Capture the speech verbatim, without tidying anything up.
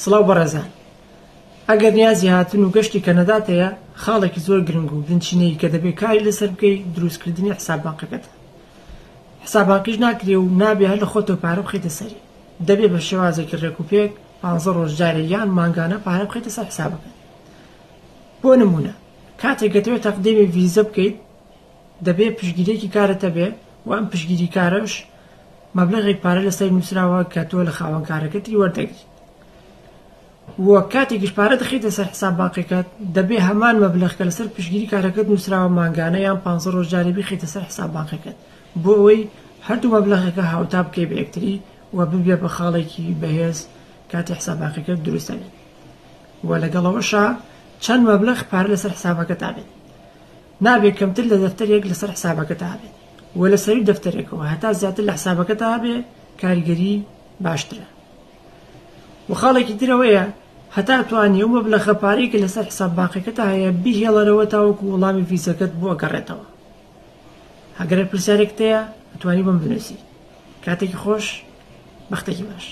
سڵاو بەڕێزان. ئەگەر نیازی هاتن و گەشتی کەنەداتەیە، خاڵێکی زۆر گرنگ و دنچینەی کە دەبێت کاری لەسەر بکەی دروستکردنی حساب بانقەکەت. حساب بانقیش ناکرێ و نابێ هەر لە خۆتەوە پارە بخەیتە سەری. دەبێت بە شێوازێکی ڕێکوپێک پانزە ڕۆژ جارێ یان مانگانە پارە بخەیتە سەر حسابەکەت. بۆ نمونە، کاتێک دەتەوێت تەقدیمی ڤیزە بکەیت، دەبێت پشتگیرێکی کارەتە بێ و ئەم پشتگیریکارەش مەبلەغێک پارە لەسەر نووسراوە کە تۆ لە خاوەنکارەکەتی وەردەگریت. و کاتێکیش پارە دەخەیتە سەر حساب بانقیەکەت، دەبێت هەمان مەبلەغ کە لەسەر پشتگیریکارەکەت نووسراوە مانگانە یان پانزە ڕۆژ جارێ بخەیتە سەر حساب بانقیەکەت، بۆ ئەوەی هەردوو مەبلەغەکە هاوتا بکەی بە یەکتری و ببێ بە خاڵێکی بەهێز کاتی حساب بانقیەکەت دروستە بێت. و لەگەڵ ئەوەشا چەند مەبلەغ پارە لەسەر حسابەکەت هەبێت. نابێت کەمتر لە دەفتەرێک لەسەر حسابەکەت هەبێت و لەسەری دەفتەرێکەوە هەتا زیاتر لە حسابەکەت هەبێت، کارگەری باشترە. و خاڵێکی ترەوەیە هەتا توانی ئەو مەبلەغە پارەیە کە لەسەر حساب بانقیەکەت هەیە بیهێڵەرەوە تاوەکو وەڵامی ڤیزەکەت بۆ ئەگەڕێتەوە. ئەگەر پرسیارێکت هەیە، ئەتوانی بم بنووسی. کاتێکی خۆش، بەختێکی باش.